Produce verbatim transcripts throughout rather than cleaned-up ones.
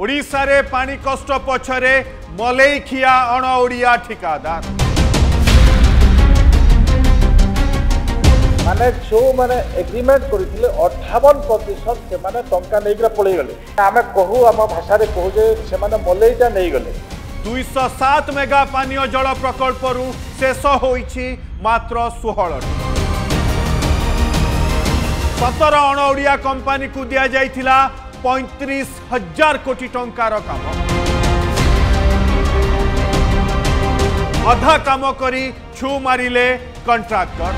ओडिशा रे पानी कष्ट पछरे मलैखिया अण ओडिया ठिकादार माने जो माने एग्रीमेंट करथिले अठावन प्रतिशत से माने टंका नेगरा पळे गेले आमे कहू आम भाषा रे कहू जे से माने मलैटा नै गेले दो सौ सात मेगा पानीय जल प्रकल्प रु शेष होईछि मात्र सोलह सत्रह अण ओडिया कंपनी को दिया जाइथिला पैंतीस हजार कोटी टंकार काम अधा काम करी छु मारिले कंट्राक्टर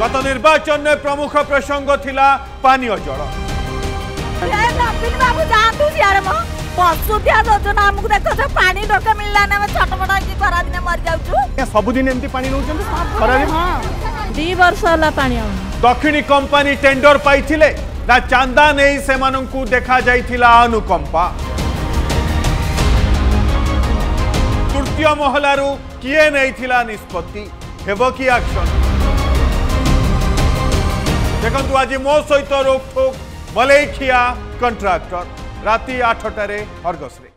गत निर्वाचन में प्रमुख प्रसंग थिला पानी जल सबुदिन एमती पानी नौछन दक्षिणी कंपनी टेंडर पाई ना चांदा नहीं से मानू देखा जाइथिला अनुकंपा तृतीय महलारू किए नैथिला निष्पत्ति हेबो कि एक्शन देखु आज मो सहित रोक ठोक मलैखिया कंट्राक्टर राति आठटे अर्गस रे।